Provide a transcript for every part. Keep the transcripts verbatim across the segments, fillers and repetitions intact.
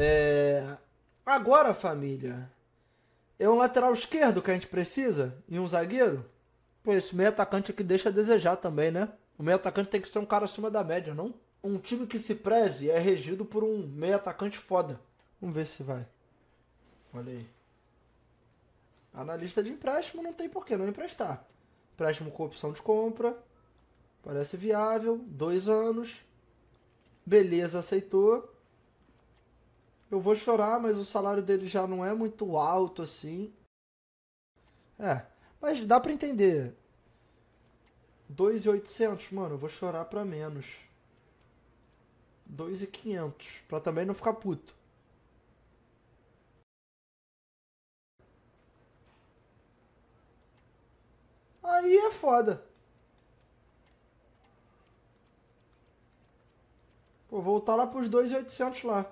É... Agora, família, é um lateral esquerdo que a gente precisa e um zagueiro? Pô, esse meio atacante aqui deixa a desejar também, né? O meio atacante tem que ser um cara acima da média, não? Um time que se preze é regido por um meio atacante foda. Vamos ver se vai. Olha aí. Analista de empréstimo não tem por que não emprestar. Empréstimo com opção de compra. Parece viável. Dois anos. Beleza, aceitou. Eu vou chorar, mas o salário dele já não é muito alto assim. É, mas dá pra entender. dois mil e oitocentos, mano, eu vou chorar pra menos. dois mil e quinhentos, pra também não ficar puto. Aí é foda. Pô, voltar lá pros dois mil e oitocentos lá.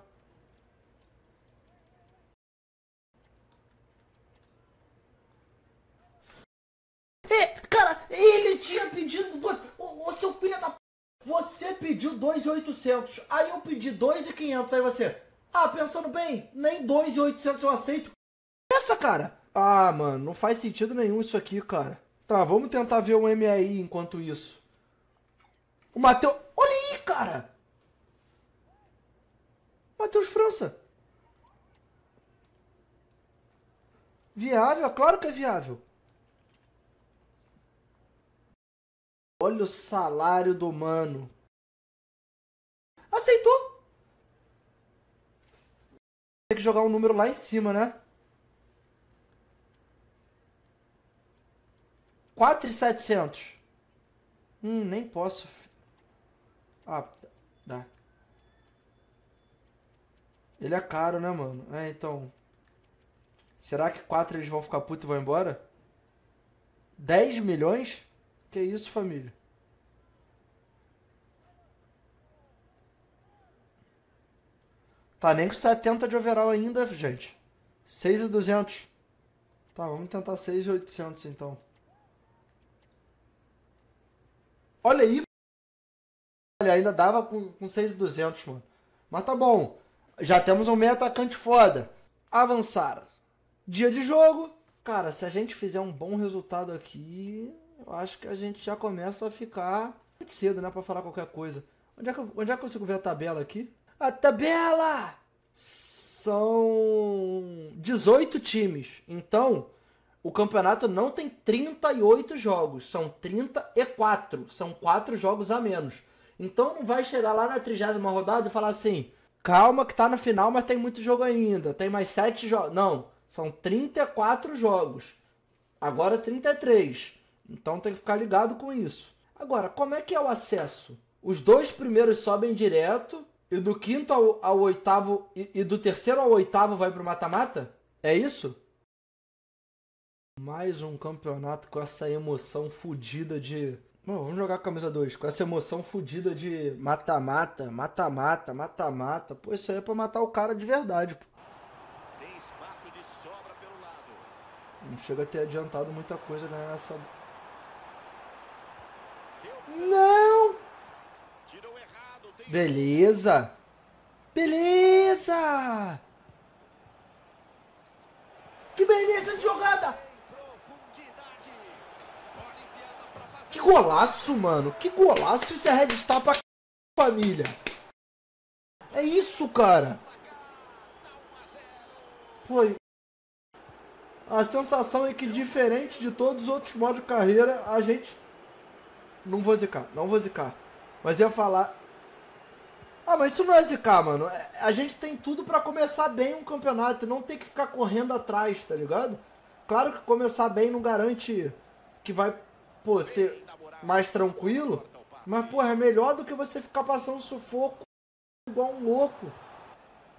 Tinha pedido, você, ô, ô, seu filho da p... Você pediu dois mil e oitocentos, aí eu pedi dois mil e quinhentos, aí você... Ah, pensando bem, nem dois mil e oitocentos eu aceito. Essa, cara? Ah, mano, não faz sentido nenhum isso aqui, cara. Tá, vamos tentar ver um M I enquanto isso. O Matheus... Olha aí, cara! Matheus França. Viável, é claro que é viável. Olha o salário do mano. Aceitou? Tem que jogar um número lá em cima, né? quatro mil e setecentos. Hum, nem posso. Ah, dá. Ele é caro, né, mano? É, então... Será que quatro eles vão ficar putos e vão embora? dez milhões? Que isso, família? Tá nem com setenta de overall ainda, gente. seis mil e duzentos. Tá, vamos tentar seis mil e oitocentos, então. Olha aí. Olha, ainda dava com, com seis mil e duzentos, mano. Mas tá bom. Já temos um meio atacante foda. Avançar. Dia de jogo. Cara, se a gente fizer um bom resultado aqui... Eu acho que a gente já começa a ficar muito cedo, né? Pra falar qualquer coisa. Onde é que eu, onde é que eu consigo ver a tabela aqui? A tabela! São dezoito times. Então, o campeonato não tem trinta e oito jogos. São trinta e quatro. São quatro jogos a menos. Então, não vai chegar lá na trigésima rodada e falar assim... Calma que tá na final, mas tem muito jogo ainda. Tem mais sete jogos. Não. São trinta e quatro jogos. Agora trinta e três. Então tem que ficar ligado com isso. Agora, como é que é o acesso? Os dois primeiros sobem direto, e do quinto ao, ao oitavo, e, e do terceiro ao oitavo vai pro mata-mata? É isso? Mais um campeonato com essa emoção fodida de... Bom, vamos jogar a camisa dois. Com essa emoção fodida de mata-mata, mata-mata, mata-mata. Pô, isso aí é pra matar o cara de verdade, pô. Tem espaço de sobra pelo lado. Não chega a ter adiantado muita coisa ganhar essa... Não! Beleza! Beleza! Que beleza de jogada! Que golaço, mano! Que golaço! Isso é Red Star pra c... família! É isso, cara! Pô, a sensação é que, diferente de todos os outros modos de carreira, a gente... Não vou zicar, não vou zicar. Mas ia falar... Ah, mas isso não é zicar, mano. A gente tem tudo pra começar bem um campeonato e não tem que ficar correndo atrás, tá ligado? Claro que começar bem não garante que vai, pô, ser mais tranquilo. Mas, pô, é melhor do que você ficar passando sufoco igual um louco.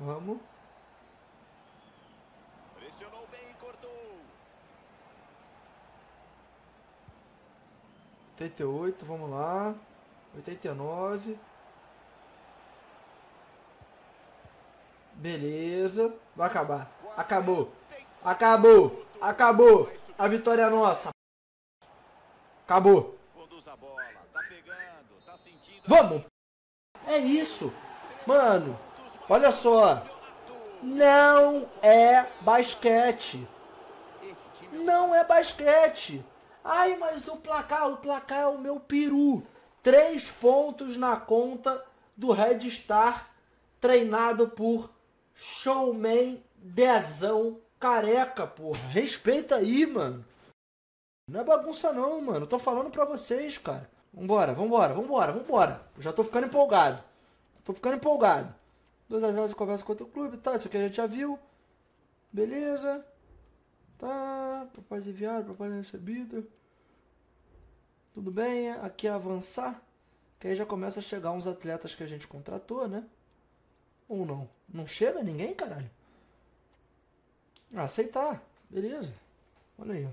Vamos. oitenta e oito, vamos lá. oitenta e nove. Beleza. Vai acabar. Acabou. Acabou. Acabou. A vitória é nossa. Acabou. Vamos. É isso. Mano, olha só. Não é basquete. Não é basquete. Ai, mas o placar, o placar é o meu peru. Três pontos na conta do Red Star, treinado por Showman Dezão Careca, porra. Respeita aí, mano. Não é bagunça não, mano. Eu tô falando pra vocês, cara. Vambora, vambora, vambora, vambora. Eu já tô ficando empolgado. Tô ficando empolgado. Dois agentes conversam com outro clube, tá? Isso aqui a gente já viu. Beleza. Tá. Propósito enviado, propósito recebido. Tudo bem. Aqui é avançar. Que aí já começa a chegar uns atletas que a gente contratou, né? Ou não? Não chega ninguém, caralho? Aceitar. Beleza. Olha aí, ó.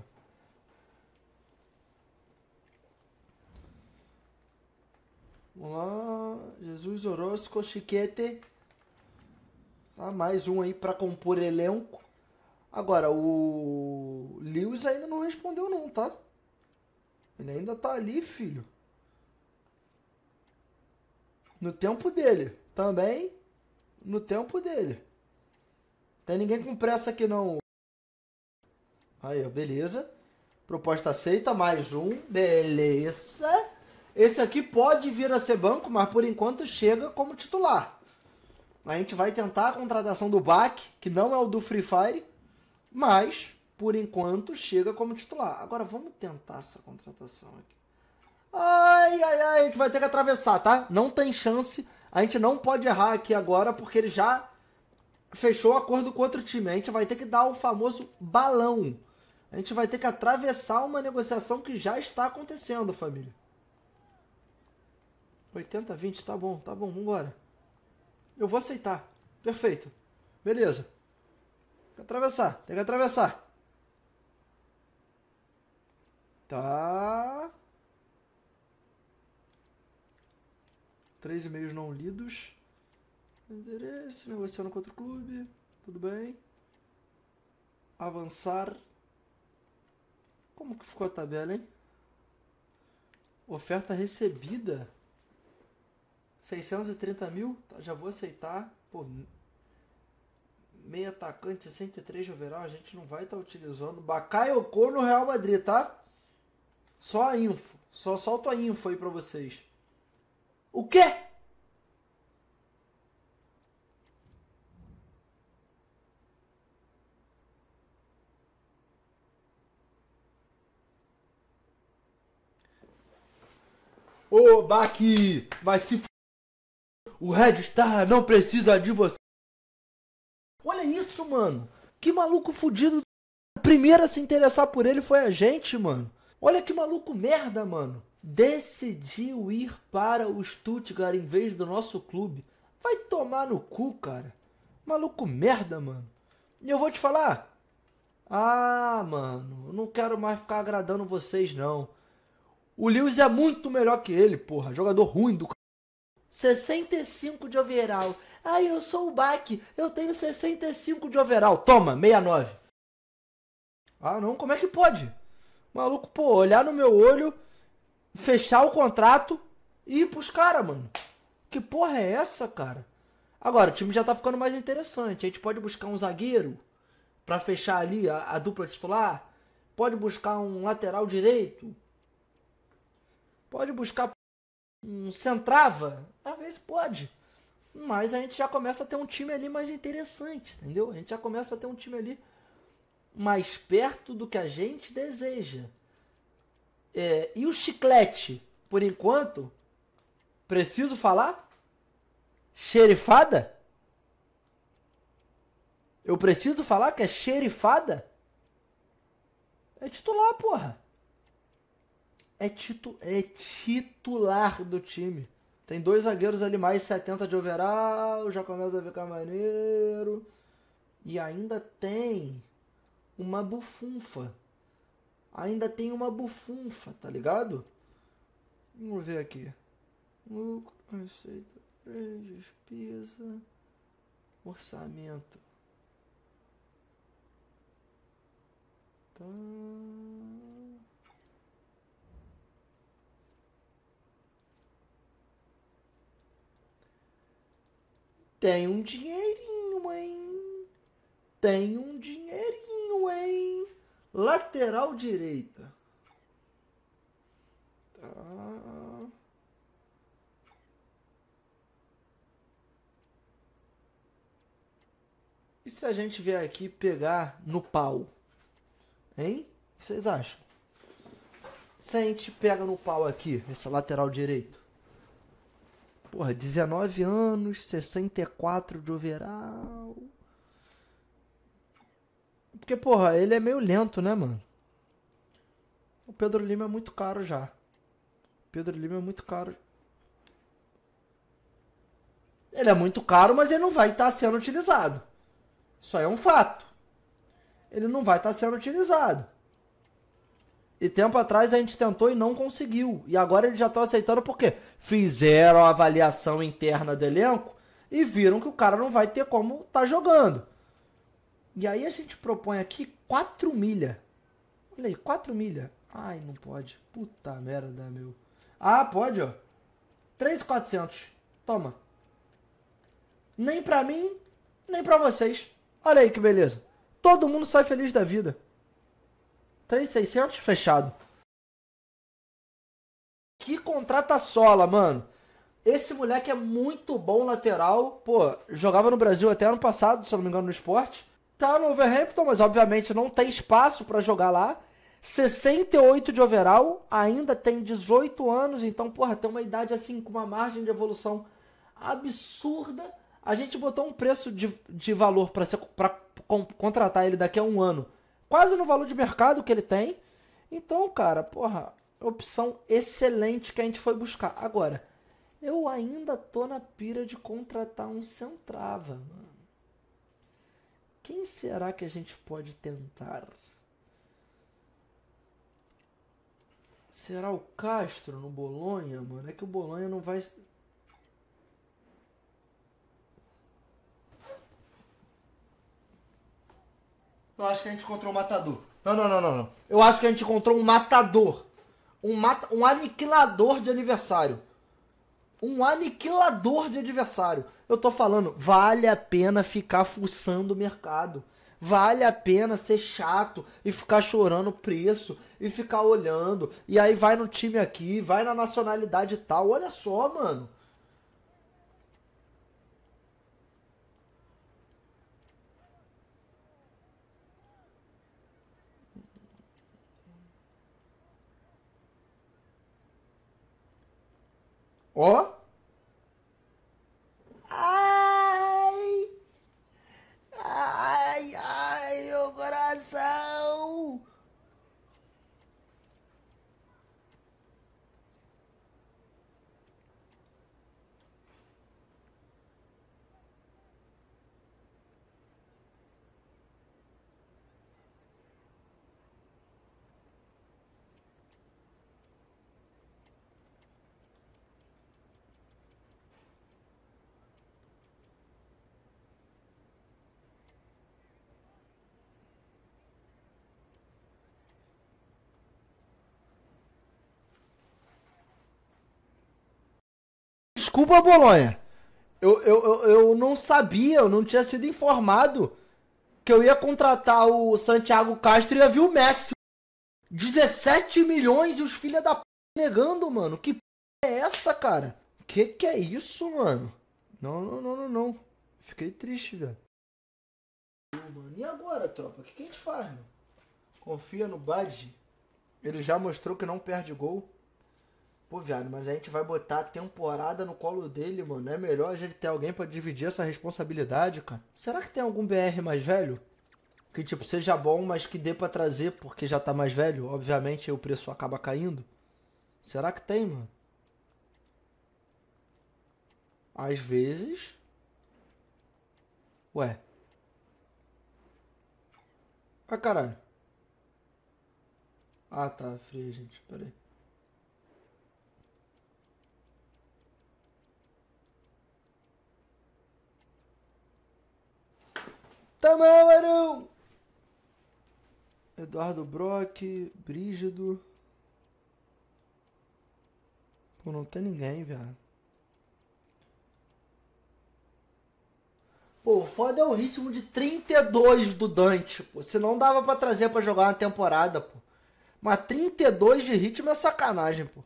Vamos lá. Jesus Orozco Chiquete. Tá, mais um aí pra compor elenco. Agora, o Lewis ainda não respondeu não, tá? Ele ainda tá ali, filho. No tempo dele. Também no tempo dele. Tem ninguém com pressa aqui não. Aí, ó, beleza. Proposta aceita, mais um. Beleza. Esse aqui pode vir a ser banco, mas por enquanto chega como titular. A gente vai tentar a contratação do Bach, que não é o do Free Fire, mas por enquanto chega como titular. Agora vamos tentar essa contratação aqui. Ai, ai, ai, a gente vai ter que atravessar, tá? Não tem chance, a gente não pode errar aqui agora, porque ele já fechou o acordo com outro time. A gente vai ter que dar o famoso balão. A gente vai ter que atravessar uma negociação que já está acontecendo, família. oitenta, vinte, tá bom, tá bom, vambora. Eu vou aceitar. Perfeito. Beleza. Tem que atravessar, tem que atravessar. Tá. Três e-mails não lidos. Endereço, negociando com outro clube. Tudo bem. Avançar. Como que ficou a tabela, hein? Oferta recebida. seiscentos e trinta mil, já vou aceitar. Pô, meio atacante, sessenta e três de overall, a gente não vai estar tá utilizando. Bakayoko no Real Madrid, tá? Só a info, só solto a info aí pra vocês. O quê? Ô, Baqui, vai se f... O Red Star não precisa de você. Olha isso, mano. Que maluco fudido. O primeiro a se interessar por ele foi a gente, mano. Olha que maluco merda, mano. Decidiu ir para o Stuttgart em vez do nosso clube. Vai tomar no cu, cara. Maluco merda, mano. E eu vou te falar. Ah, mano. Eu não quero mais ficar agradando vocês, não. O Lewis é muito melhor que ele, porra. Jogador ruim do c... sessenta e cinco de overall. Ai, eu sou o Bach. Eu tenho sessenta e cinco de overall. Toma, sessenta e nove. Ah, não. Como é que pode? Maluco, pô. Olhar no meu olho, fechar o contrato e ir pros caras, mano. Que porra é essa, cara? Agora, o time já tá ficando mais interessante. A gente pode buscar um zagueiro pra fechar ali a, a dupla titular. Pode buscar um lateral direito. Pode buscar um centrava, às vezes pode, mas a gente já começa a ter um time ali mais interessante, entendeu? A gente já começa a ter um time ali mais perto do que a gente deseja. É, e o chiclete, por enquanto, preciso falar? Xerifada? Eu preciso falar que é xerifada? É titular, porra. É, titu é titular do time. Tem dois zagueiros ali, mais setenta de overall. Já começa a ficar maneiro. E ainda tem uma bufunfa. Ainda tem uma bufunfa, tá ligado? Vamos ver aqui. Lucro, receita, despesa, orçamento. Tá... Tem um dinheirinho, mãe. tem um dinheirinho, hein? Lateral direita. Tá. E se a gente vier aqui pegar no pau? Hein? O que vocês acham? Se a gente pega no pau aqui, essa lateral direito. Porra, dezenove anos, sessenta e quatro de overall. Porque, porra, ele é meio lento, né, mano? O Pedro Lima é muito caro já. O Pedro Lima é muito caro. Ele é muito caro, mas ele não vai estar sendo utilizado. Isso aí é um fato. Ele não vai estar sendo utilizado. E tempo atrás a gente tentou e não conseguiu. E agora eles já estão aceitando porque fizeram a avaliação interna do elenco e viram que o cara não vai ter como estar jogando. E aí a gente propõe aqui quatro milha. Olha aí, quatro milha. Ai, não pode. Puta merda, meu. Ah, pode, ó. três mil e quatrocentos. Toma. Nem pra mim, nem pra vocês. Olha aí que beleza. Todo mundo sai feliz da vida. três mil e seiscentos, fechado. Que contrata sola, mano. Esse moleque é muito bom lateral. Pô, jogava no Brasil até ano passado, se eu não me engano, no Sport. Tá no Overhampton, mas obviamente não tem espaço pra jogar lá. sessenta e oito de overall, ainda tem dezoito anos, então, porra, tem uma idade assim, com uma margem de evolução absurda. A gente botou um preço de, de valor pra, ser, pra com, contratar ele daqui a um ano. Quase no valor de mercado que ele tem. Então, cara, porra, opção excelente que a gente foi buscar. Agora, eu ainda tô na pira de contratar um centrava, mano. Quem será que a gente pode tentar? Será o Castro no Bolonha, mano? É que o Bolonha não vai... Eu acho que a gente encontrou um matador. Não, não, não, não, não. Eu acho que a gente encontrou um matador. Um, mata... um aniquilador de adversário. Um aniquilador de adversário. Eu tô falando, vale a pena ficar fuçando o mercado. Vale a pena ser chato e ficar chorando o preço e ficar olhando. E aí vai no time aqui, vai na nacionalidade e tal. Olha só, mano. Ó. Ai. Ai, ai, meu coração. Desculpa, Bolonha, eu, eu, eu, eu não sabia, eu não tinha sido informado que eu ia contratar o Santiago Castro e ia vir o Messi. dezessete milhões e os filha da p... negando, mano. Que p... é essa, cara? Que que é isso, mano? Não, não, não, não, não. Fiquei triste, velho. E agora, tropa? O que, que a gente faz, mano? Confia no Bach. Ele já mostrou que não perde gol. Pô, viado, mas a gente vai botar a temporada no colo dele, mano. É melhor a gente ter alguém pra dividir essa responsabilidade, cara. Será que tem algum B R mais velho? Que, tipo, seja bom, mas que dê pra trazer, porque já tá mais velho. Obviamente, aí o preço acaba caindo. Será que tem, mano? Às vezes... Ué. Ah, caralho. Ah, tá frio, gente. Pera aí. Toma, varão! Eduardo Brock, Brígido. Pô, não tem ninguém, viado. Pô, o foda é o ritmo de trinta e dois do Dante, pô. Se não dava pra trazer pra jogar uma temporada, pô. Mas trinta e dois de ritmo é sacanagem, pô.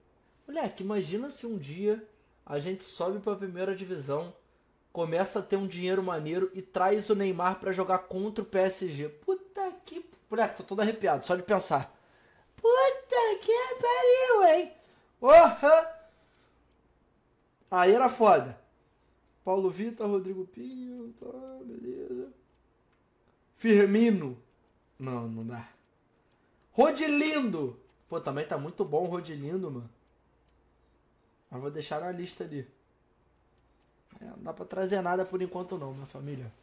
Moleque, imagina se um dia a gente sobe pra primeira divisão, começa a ter um dinheiro maneiro e traz o Neymar pra jogar contra o P S G. Puta que... Moleque, tô todo arrepiado, só de pensar. Puta que pariu, hein? Porra! Aí era foda. Paulo Vitor, Rodrigo Pinho, tá, beleza. Firmino. Não, não dá. Rodilindo. Pô, também tá muito bom o Rodilindo, mano. Mas vou deixar na lista ali. É, não dá pra trazer nada por enquanto não, minha família.